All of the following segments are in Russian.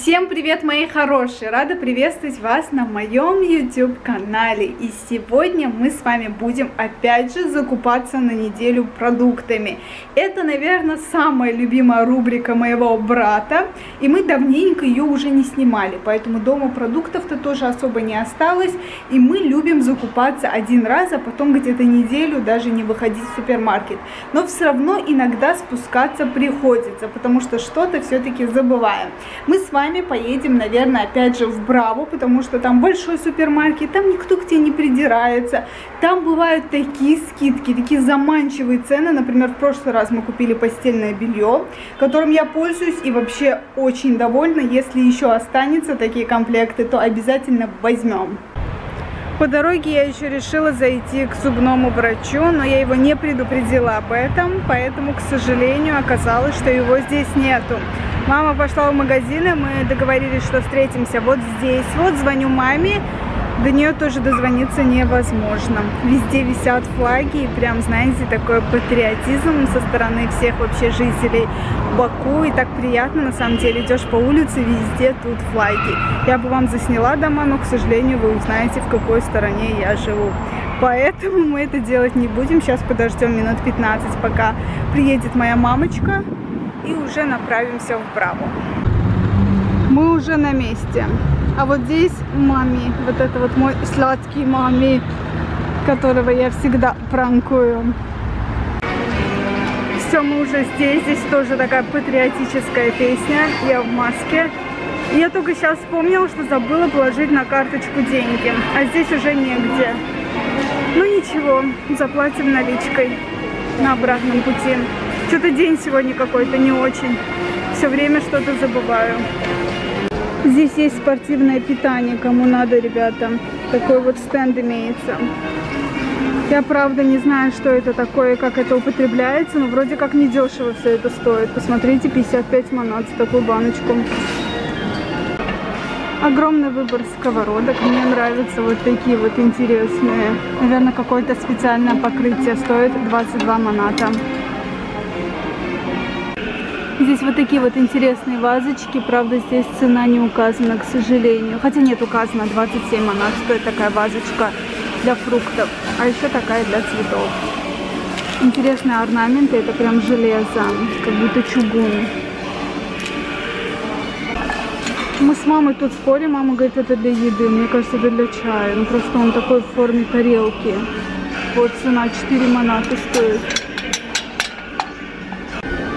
Всем привет, мои хорошие! Рада приветствовать вас на моем YouTube-канале. И сегодня мы с вами будем опять же закупаться на неделю продуктами. Это, наверное, самая любимая рубрика моего брата. И мы давненько ее уже не снимали, поэтому дома продуктов-то тоже особо не осталось. И мы любим закупаться один раз, а потом где-то неделю даже не выходить в супермаркет. Но все равно иногда спускаться приходится, потому что что-то все-таки забываем. Мы с вами поедем, наверное, опять же в Браво, потому что там большой супермаркет, там никто к тебе не придирается, там бывают такие скидки, такие заманчивые цены. Например, в прошлый раз мы купили постельное белье, которым я пользуюсь и вообще очень довольна. Если еще останется такие комплекты, то обязательно возьмем. По дороге я еще решила зайти к зубному врачу, но я его не предупредила об этом, поэтому, к сожалению, оказалось, что его здесь нету. Мама пошла в магазин, и мы договорились, что встретимся вот здесь. Вот звоню маме, до нее тоже дозвониться невозможно. Везде висят флаги, и прям, знаете, такой патриотизм со стороны всех вообще жителей Баку. И так приятно, на самом деле, идешь по улице, везде тут флаги. Я бы вам засняла дома, но, к сожалению, вы узнаете, в какой стороне я живу. Поэтому мы это делать не будем. Сейчас подождем минут 15, пока приедет моя мамочка. И уже направимся в Браво. Мы уже на месте. А вот здесь мами, вот это вот мой сладкий мами, которого я всегда пранкую. Все, мы уже здесь. Здесь тоже такая патриотическая песня. Я в маске. Я только сейчас вспомнила, что забыла положить на карточку деньги. А здесь уже негде. Ну ничего, заплатим наличкой на обратном пути. Что-то день сегодня какой-то не очень. Все время что-то забываю. Здесь есть спортивное питание, кому надо, ребята. Такой вот стенд имеется. Я, правда, не знаю, что это такое, как это употребляется, но вроде как недешево все это стоит. Посмотрите, 55 манат за такую баночку. Огромный выбор сковородок. Мне нравятся вот такие вот интересные. Наверное, какое-то специальное покрытие. Стоит 22 маната. Здесь вот такие вот интересные вазочки, правда, здесь цена не указана, к сожалению. Хотя нет, указано 27 манат, стоит такая вазочка для фруктов, а еще такая для цветов. Интересные орнаменты, это прям железо, как будто чугун. Мы с мамой тут спорим, мама говорит, это для еды, мне кажется, это для чая. Ну просто он такой в форме тарелки. Вот цена 4 маната стоит.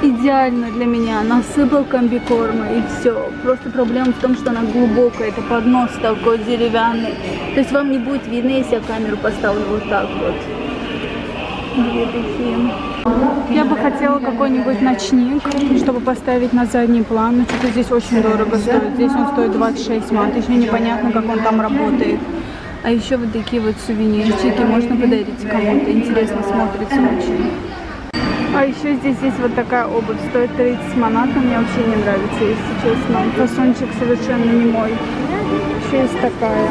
Идеально для меня. Насыпал комбикорма и все. Просто проблема в том, что она глубокая. Это поднос такой деревянный. То есть вам не будет видно, если я камеру поставлю вот так вот. Две такие. Я бы хотела какой-нибудь ночник, чтобы поставить на задний план. Но что-то здесь очень дорого стоит. Здесь он стоит 26 мат. Еще непонятно, как он там работает. А еще вот такие вот сувенирчики можно подарить кому-то. Интересно смотрится очень. А еще здесь есть вот такая обувь, стоит 30 манат, но мне вообще не нравится, если честно. Фасончик совершенно не мой. Еще есть такая.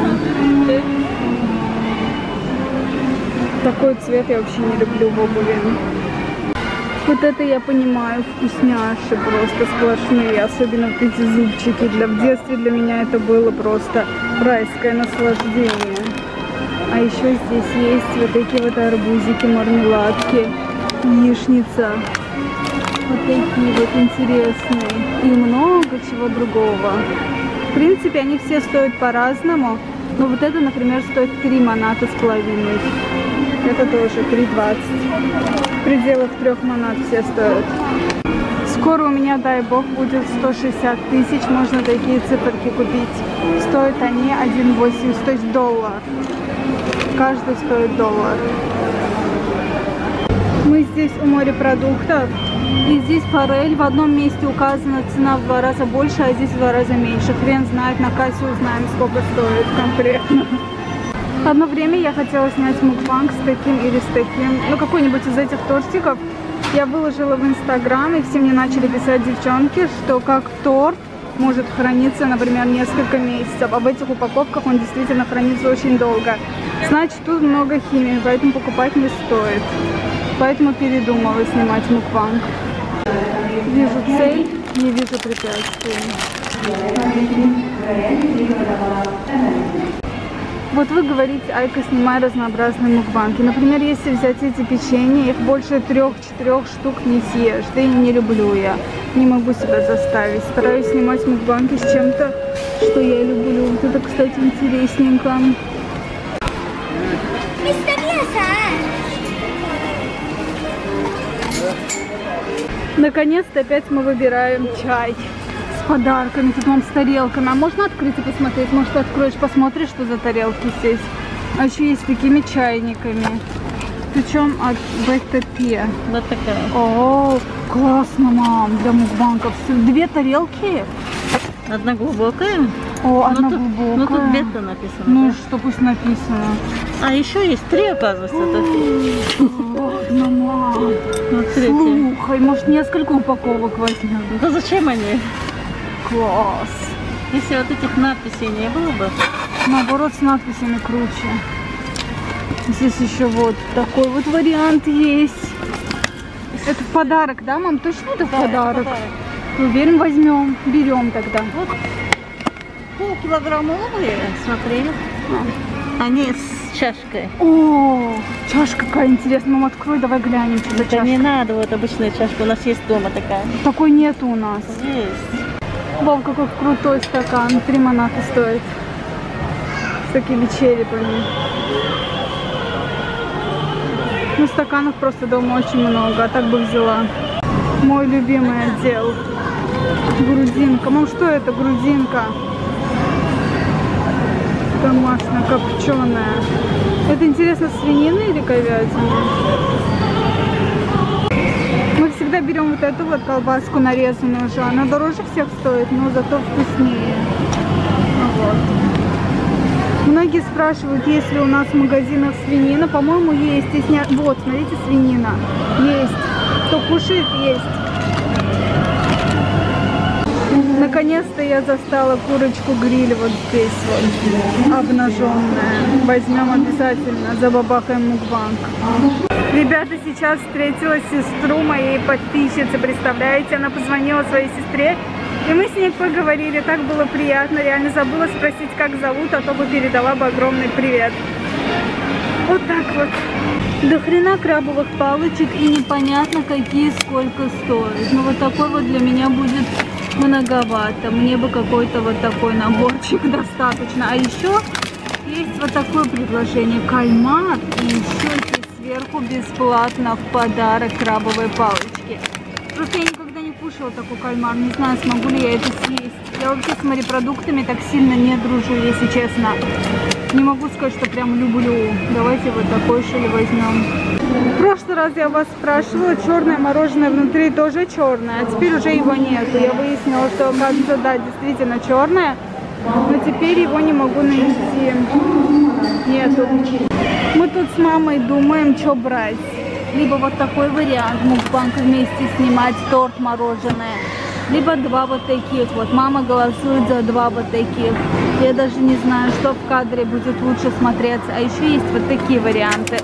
Такой цвет я вообще не люблю в обуви. Вот это я понимаю, вкусняши просто сплошные, особенно вот эти зубчики. В детстве для меня это было просто райское наслаждение. А еще здесь есть вот такие вот арбузики, мармеладки. Яичница. Вот такие вот интересные. И много чего другого. В принципе, они все стоят по-разному. Но вот это, например, стоит 3 маната с половиной. Это тоже 3,20. В пределах 3 манат все стоят. Скоро у меня, дай бог, будет 160 тысяч. Можно такие циферки купить. Стоят они 1,80, то есть доллар. Каждый стоит доллар. Мы здесь у морепродуктов, и здесь форель. В одном месте указана цена в 2 раза больше, а здесь в 2 раза меньше. Хрен знает, на кассе узнаем, сколько стоит конкретно. Одно время я хотела снять мукбанг с таким или с таким, ну какой-нибудь из этих тортиков. Я выложила в Инстаграм, и все мне начали писать девчонки, что как торт может храниться, например, несколько месяцев. А в этих упаковках он действительно хранится очень долго. Значит, тут много химии, поэтому покупать не стоит. Поэтому передумала снимать мукбанг. Вижу цель, не вижу препятствий. Вот вы говорите, Айка, снимай разнообразные мукбанки. Например, если взять эти печенья, их больше 3-4 штук не съешь. Да и не люблю я. Не могу себя заставить. Стараюсь снимать мукбанки с чем-то, что я люблю. Вот это, кстати, интересненько. Наконец-то опять мы выбираем чай с подарками. Тут вон тарелка. Нам можно открыть и посмотреть? Может, откроешь, посмотришь, что за тарелки здесь. А еще есть такими чайниками. Причем от БТП. Вот такая. О, классно, мам, для мукбанков. Две тарелки? Одна глубокая. О, одна глубокая. Ну, тут бета написано. Ну, да? Что пусть написано. А еще есть три, оказывается. Ладно, мам. Слухай, может, несколько упаковок возьмем? Да зачем они? Класс. Если вот этих надписей не было бы. Наоборот, с надписями круче. Здесь еще вот такой вот вариант есть. Это в подарок, да, мам? Точно это в подарок? Уверен, возьмем. Берем тогда. Вот полкилограмма лука, смотрели. Они с чашкой. О, чашка какая интересная. Мам, открой, давай глянем, что за чашка. Не надо, вот обычная чашка. У нас есть дома такая. Такой нету у нас. Есть. Вау, какой крутой стакан. 3 маната стоит. С такими черепами. Ну, стаканов просто дома очень много. А так бы взяла. Мой любимый отдел. Грудинка. Мам, что это грудинка? Домашняя, копченая. Это, интересно, свинина или говядина? Мы всегда берем вот эту вот колбаску нарезанную уже. Она дороже всех стоит, но зато вкуснее. Вот. Многие спрашивают, есть ли у нас в магазинах свинина. По-моему, есть. Здесь не... Вот, смотрите, свинина. Есть. Кто кушает, есть. Наконец-то я застала курочку-гриль вот здесь вот, обнаженная. Возьмем обязательно, забабахаем мукбанг. Ребята, сейчас встретила сестру моей подписчицы, представляете? Она позвонила своей сестре, и мы с ней поговорили. Так было приятно, реально забыла спросить, как зовут, а то бы передала бы огромный привет. Вот так вот. До хрена крабовых палочек и непонятно, какие сколько стоят. Ну, вот такой вот для меня будет многовато. Мне бы какой-то вот такой наборчик достаточно. А еще есть вот такое предложение. Кальмар и еще здесь сверху бесплатно в подарок крабовые палочки. Просто я никогда не кушала такой кальмар. Не знаю, смогу ли я это съесть. Я вообще с морепродуктами так сильно не дружу, если честно. Не могу сказать, что прям люблю. Давайте вот такой шель возьмем. В прошлый раз я вас спрашивала, черное мороженое внутри тоже черное. А теперь уже его нет. Я выяснила, что, кажется, да, действительно черное. Но теперь его не могу найти. Нету. Мы тут с мамой думаем, что брать. Либо вот такой вариант. Мукбанг вместе снимать, торт, мороженое. Либо два вот таких вот. Мама голосует за два вот таких. Я даже не знаю, что в кадре будет лучше смотреться. А еще есть вот такие варианты.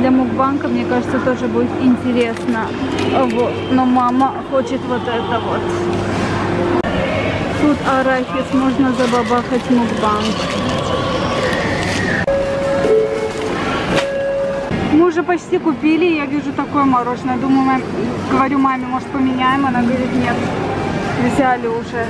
Для мукбанка, мне кажется, тоже будет интересно. Вот. Но мама хочет вот это вот. Тут арахис, можно забабахать мукбанг. Мы уже почти купили, я вижу такое мороженое. Думаю, говорю маме, может, поменяем? Она говорит, нет, взяли уже.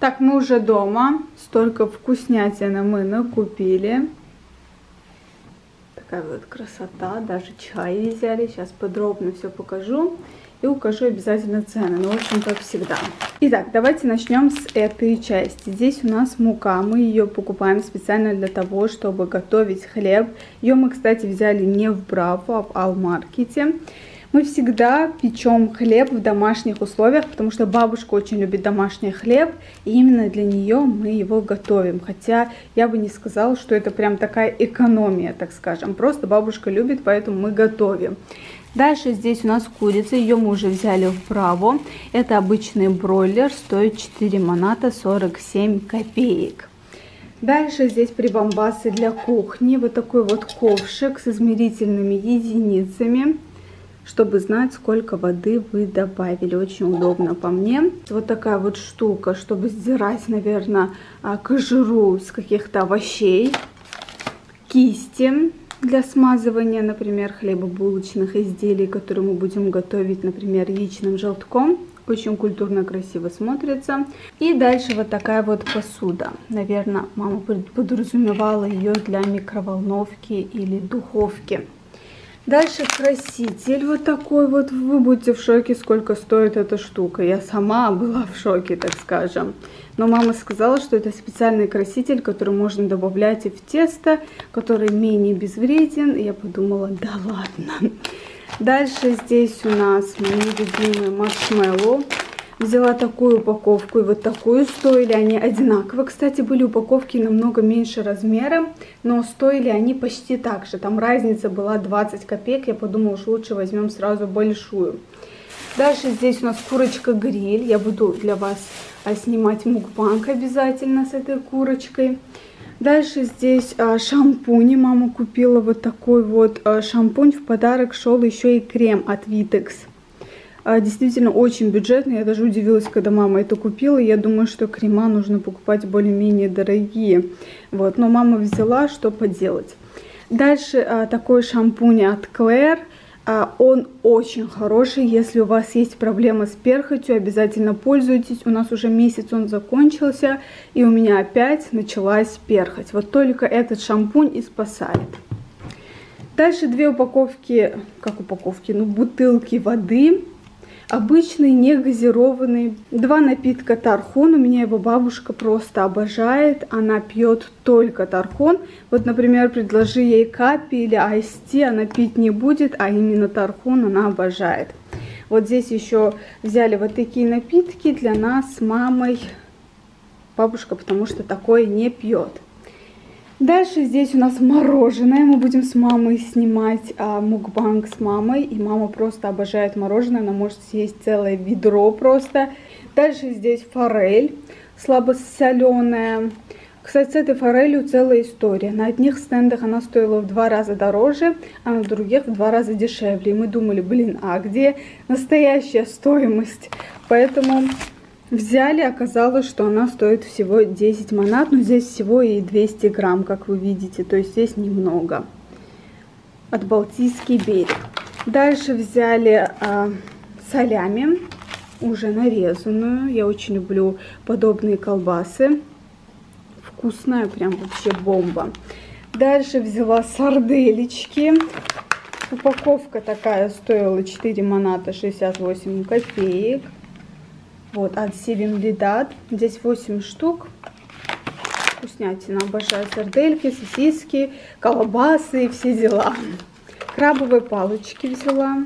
Так, мы уже дома. Столько вкуснятины мы накупили. Такая вот красота. Даже чай взяли. Сейчас подробно все покажу. и укажу обязательно цены, но в общем как всегда. Итак, давайте начнем с этой части. Здесь у нас мука, мы ее покупаем специально для того, чтобы готовить хлеб. Ее мы, кстати, взяли не в Браво, а в All Market. Мы всегда печем хлеб в домашних условиях, потому что бабушка очень любит домашний хлеб, и именно для нее мы его готовим. Хотя я бы не сказала, что это прям такая экономия, так скажем. Просто бабушка любит, поэтому мы готовим. Дальше здесь у нас курица, ее мы уже взяли в Браво. Это обычный бройлер, стоит 4 маната 47 копеек. Дальше здесь прибамбасы для кухни. Вот такой вот ковшик с измерительными единицами, чтобы знать, сколько воды вы добавили. Очень удобно по мне. Вот такая вот штука, чтобы сдирать, наверное, кожуру с каких-то овощей. Кисти для смазывания, например, хлебобулочных изделий, которые мы будем готовить, например, яичным желтком. Очень культурно, красиво смотрится. И дальше вот такая вот посуда. Наверное, мама подразумевала ее для микроволновки или духовки. Дальше краситель вот такой вот. Вы будете в шоке, сколько стоит эта штука. Я сама была в шоке, так скажем. Но мама сказала, что это специальный краситель, который можно добавлять и в тесто, который менее безвреден. И я подумала, да ладно. Дальше здесь у нас мои любимые маршмеллоу. Взяла такую упаковку и вот такую. Стоили они одинаково. Кстати, были упаковки намного меньше размером, но стоили они почти так же. Там разница была 20 копеек. Я подумала, что лучше возьмем сразу большую. Дальше здесь у нас курочка-гриль. Я буду для вас снимать мукбанг обязательно с этой курочкой. Дальше здесь шампунь. Мама купила вот такой вот шампунь. В подарок шел еще и крем от Vitex. Действительно очень бюджетно. Я даже удивилась, когда мама это купила. Я думаю, что крема нужно покупать более-менее дорогие. Вот. Но мама взяла, что поделать. Дальше такой шампунь от Клэр. Он очень хороший. Если у вас есть проблемы с перхотью, обязательно пользуйтесь. У нас уже месяц он закончился. И у меня опять началась перхоть. Вот только этот шампунь и спасает. Дальше две упаковки, как упаковки, ну бутылки воды. Обычный, негазированный. Два напитка тархун. У меня его бабушка просто обожает. Она пьет только тархун. Вот, например, предложи ей капи или айсти, она пить не будет, а именно тархун она обожает. Вот здесь еще взяли вот такие напитки для нас с мамой. Бабушка, потому что такое не пьет. Дальше здесь у нас мороженое. Мы будем с мамой снимать мукбанг с мамой. И мама просто обожает мороженое. Она может съесть целое ведро просто. Дальше здесь форель слабосоленая. Кстати, с этой форелью целая история. На одних стендах она стоила в 2 раза дороже, а на других в 2 раза дешевле. И мы думали, блин, а где настоящая стоимость? Поэтому... взяли, оказалось, что она стоит всего 10 манат, но здесь всего и 200 грамм, как вы видите, то есть здесь немного. От Балтийский берег. Дальше взяли салями, уже нарезанную. Я очень люблю подобные колбасы. Вкусная, прям вообще бомба. Дальше взяла сарделечки. Упаковка такая стоила 4 маната 68 копеек. Вот, от Севин Лидат. Здесь 8 штук. Вкуснятина. Обожаю сардельки, сосиски, колбасы и все дела. Крабовые палочки взяла.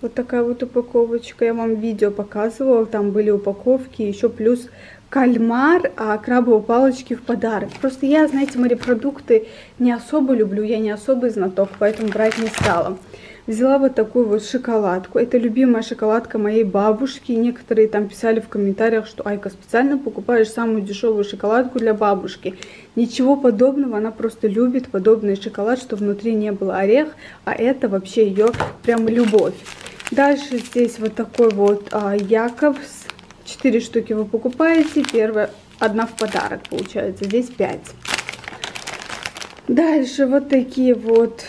Вот такая вот упаковочка. Я вам видео показывала. Там были упаковки. Еще плюс кальмар, а крабовые палочки в подарок. Просто я, знаете, морепродукты не особо люблю. Я не особый знаток, поэтому брать не стала. Взяла вот такую вот шоколадку. Это любимая шоколадка моей бабушки. Некоторые там писали в комментариях, что Айка, специально покупаешь самую дешевую шоколадку для бабушки. Ничего подобного. Она просто любит подобный шоколад, что внутри не было орех. А это вообще ее прям любовь. Дальше здесь вот такой вот Якобс. 4 штуки вы покупаете. Первая, 1 в подарок получается. Здесь 5. Дальше вот такие вот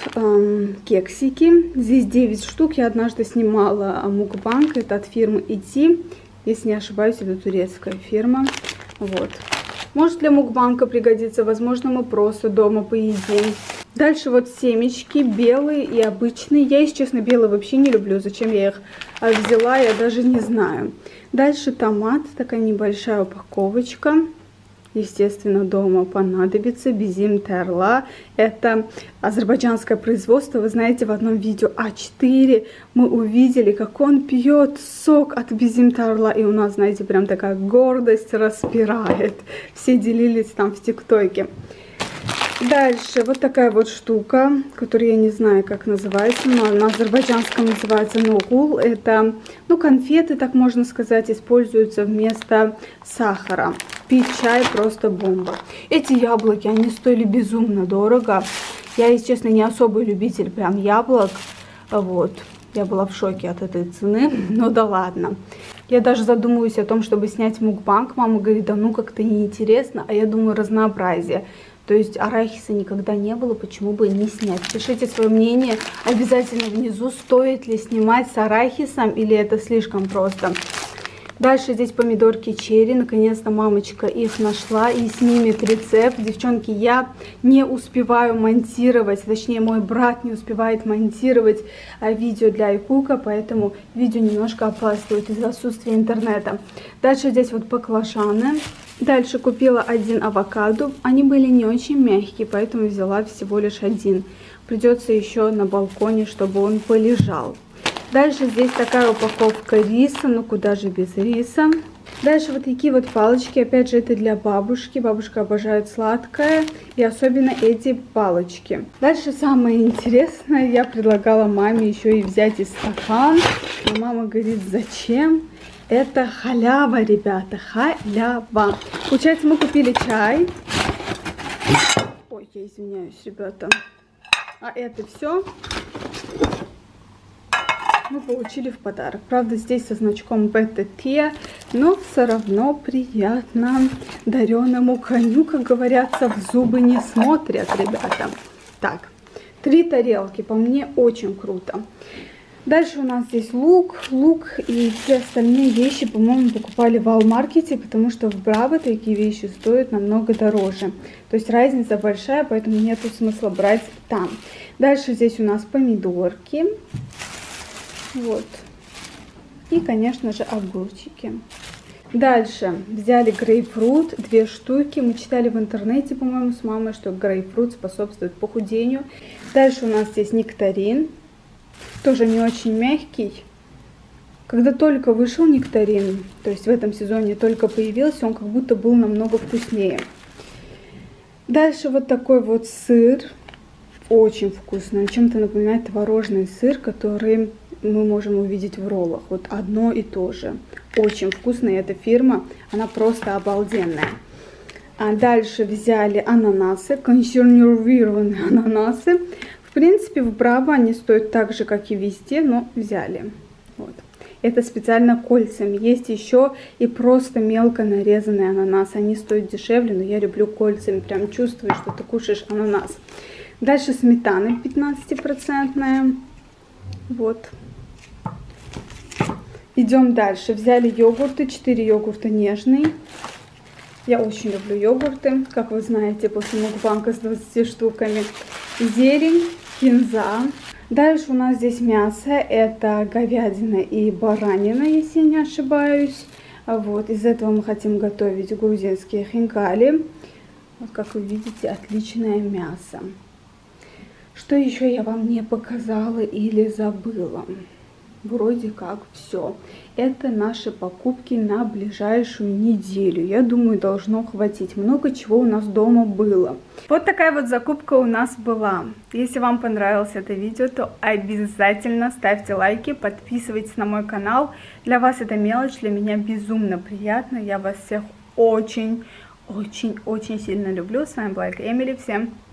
кексики. Здесь 9 штук. Я однажды снимала мукбанг. Это от фирмы ИТ. Если не ошибаюсь, это турецкая фирма. Вот. Может для мукбанка пригодится, возможно, мы просто дома поедим. Дальше вот семечки, белые и обычные. Я, если честно, белые вообще не люблю. Зачем я их взяла, я даже не знаю. Дальше томат, такая небольшая упаковочка. Естественно, дома понадобится. Безим Тарла. Это азербайджанское производство. Вы знаете, в одном видео А4 мы увидели, как он пьет сок от Безим Тарла. И у нас, знаете, прям такая гордость распирает. Все делились там в ТикТоке. Дальше вот такая вот штука, которую я не знаю, как называется, но на азербайджанском называется ногул. Это, ну, конфеты, так можно сказать, используются вместо сахара. Пить чай просто бомба. Эти яблоки, они стоили безумно дорого. Я, если честно, не особый любитель прям яблок. Вот, я была в шоке от этой цены, но да ладно. Я даже задумываюсь о том, чтобы снять мукбанг. Мама говорит, да ну как-то неинтересно, а я думаю, разнообразие. То есть арахиса никогда не было, почему бы не снять? Пишите свое мнение обязательно внизу, стоит ли снимать с арахисом или это слишком просто. Дальше здесь помидорки черри. Наконец-то мамочка их нашла и снимет рецепт. Девчонки, я не успеваю монтировать, точнее мой брат не успевает монтировать видео для iCook, поэтому видео немножко опаздывает из-за отсутствия интернета. Дальше здесь вот баклажаны. Дальше купила один авокадо. Они были не очень мягкие, поэтому взяла всего лишь один. Придется еще на балконе, чтобы он полежал. Дальше здесь такая упаковка риса. Ну куда же без риса. Дальше вот такие вот палочки. Опять же, это для бабушки. Бабушка обожает сладкое. И особенно эти палочки. Дальше самое интересное. Я предлагала маме еще и взять и стакан. Но мама говорит, зачем? Это халява, ребята, халява. Получается, мы купили чай. Ой, я извиняюсь, ребята. А это все мы получили в подарок. Правда, здесь со значком БТТ, но все равно приятно. Дареному коню, как говорятся, в зубы не смотрят, ребята. Так, 3 тарелки, по мне, очень круто. Дальше у нас здесь лук и все остальные вещи, по-моему, покупали в All Market, потому что в Браво такие вещи стоят намного дороже. То есть разница большая, поэтому нету смысла брать там. Дальше здесь у нас помидорки. Вот. И, конечно же, огурчики. Дальше взяли грейпфрут, 2 штуки. Мы читали в интернете, по-моему, с мамой, что грейпфрут способствует похудению. Дальше у нас здесь нектарин. Тоже не очень мягкий. Когда только вышел нектарин, то есть в этом сезоне только появился, он как будто был намного вкуснее. Дальше вот такой вот сыр. Очень вкусный. Чем-то напоминает творожный сыр, который мы можем увидеть в роллах. Вот одно и то же. Очень вкусно. И эта фирма, она просто обалденная. А дальше взяли ананасы. Консервированные ананасы. В принципе, в Браво они стоят так же, как и везде, но взяли. Вот. Это специально кольцами. Есть еще и просто мелко нарезанные ананасы. Они стоят дешевле, но я люблю кольцами. Прям чувствую, что ты кушаешь ананас. Дальше сметана 15%. Вот. Идем дальше. Взяли йогурты. 4 йогурта нежный. Я очень люблю йогурты. Как вы знаете, после мукбанка с 20 штуками. Зелень. Кинза. Дальше у нас здесь мясо. Это говядина и баранина, если я не ошибаюсь. Вот. Из этого мы хотим готовить грузинские хинкали. Вот, как вы видите, отличное мясо. Что еще я вам не показала или забыла? Вроде как все. Это наши покупки на ближайшую неделю. Я думаю, должно хватить. Много чего у нас дома было. Вот такая вот закупка у нас была. Если вам понравилось это видео, то обязательно ставьте лайки, подписывайтесь на мой канал. Для вас это мелочь, для меня безумно приятно. Я вас всех очень, очень, очень сильно люблю. С вами была Ayka Emilly. Всем пока!